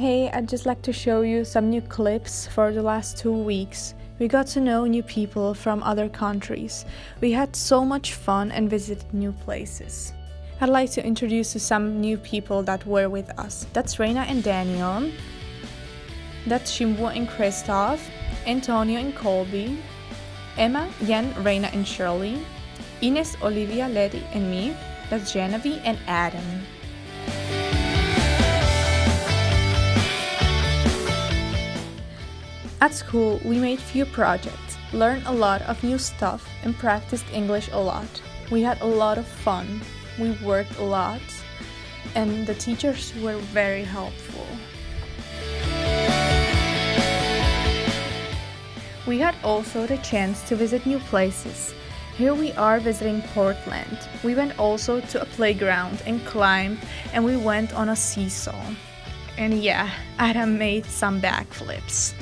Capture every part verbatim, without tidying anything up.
Hey, I'd just like to show you some new clips for the last two weeks. We got to know new people from other countries. We had so much fun and visited new places. I'd like to introduce you some new people that were with us. That's Reina and Daniel. That's Shimbo and Kristoff, Antonio and Colby, Emma, Jan, Reina and Shirley, Ines, Olivia, Lety and me. That's Genevieve and Adam. At school, we made few projects, learned a lot of new stuff, and practiced English a lot. We had a lot of fun, we worked a lot, and the teachers were very helpful. We had also the chance to visit new places. Here we are visiting Portland. We went also to a playground and climbed, and we went on a seesaw. And yeah, Adam made some backflips.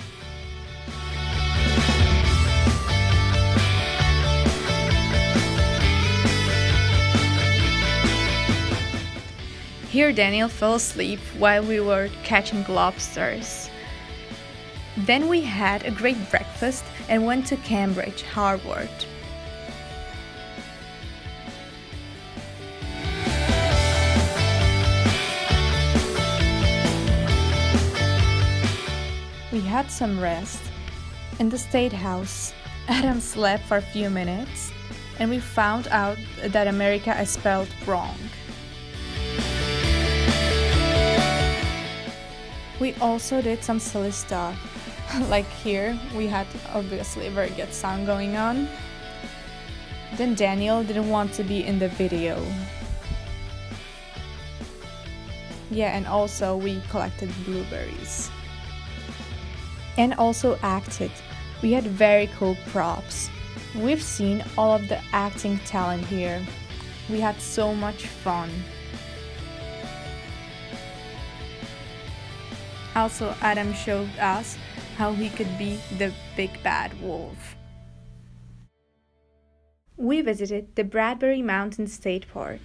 Here Daniel fell asleep while we were catching lobsters. Then we had a great breakfast and went to Cambridge, Harvard. We had some rest in the State House. Adam slept for a few minutes and we found out that America is spelled wrong. We also did some silly stuff, like here we had obviously a very good sound going on. Then Daniel didn't want to be in the video. Yeah, and also we collected blueberries. And also acted. We had very cool props. We've seen all of the acting talent here. We had so much fun. Also, Adam showed us how he could be the big bad wolf. We visited the Bradbury Mountain State Park,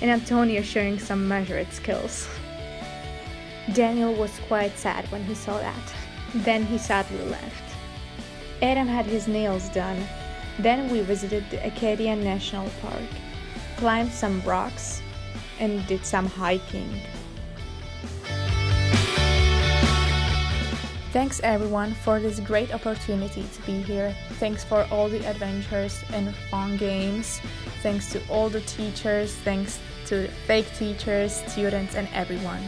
and Antonio showing some measured skills. Daniel was quite sad when he saw that. Then he sadly left. Adam had his nails done. Then we visited the Acadia National Park, climbed some rocks, and did some hiking. Thanks everyone for this great opportunity to be here. Thanks for all the adventures and fun games. Thanks to all the teachers, thanks to fake teachers, students and everyone.